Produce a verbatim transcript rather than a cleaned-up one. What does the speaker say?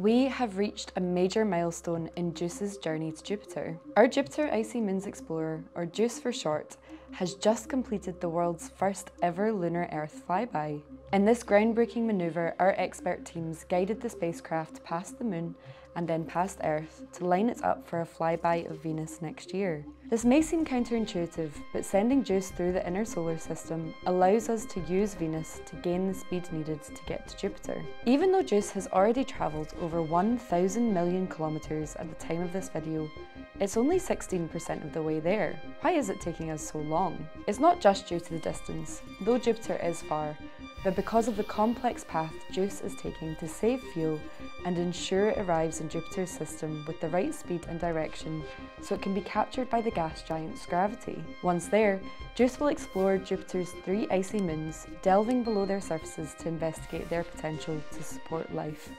We have reached a major milestone in Juice's journey to Jupiter. Our Jupiter Icy Moons Explorer, or Juice for short, has just completed the world's first ever lunar Earth flyby. In this groundbreaking maneuver, our expert teams guided the spacecraft past the moon and then past Earth to line it up for a flyby of Venus next year. This may seem counterintuitive, but sending Juice through the inner solar system allows us to use Venus to gain the speed needed to get to Jupiter. Even though Juice has already travelled over one thousand million kilometres at the time of this video, it's only sixteen percent of the way there. Why is it taking us so long? It's not just due to the distance, though Jupiter is far, but because of the complex path Juice is taking to save fuel and ensure it arrives in Jupiter's system with the right speed and direction so it can be captured by the gas giant's gravity. Once there, Juice will explore Jupiter's three icy moons, delving below their surfaces to investigate their potential to support life.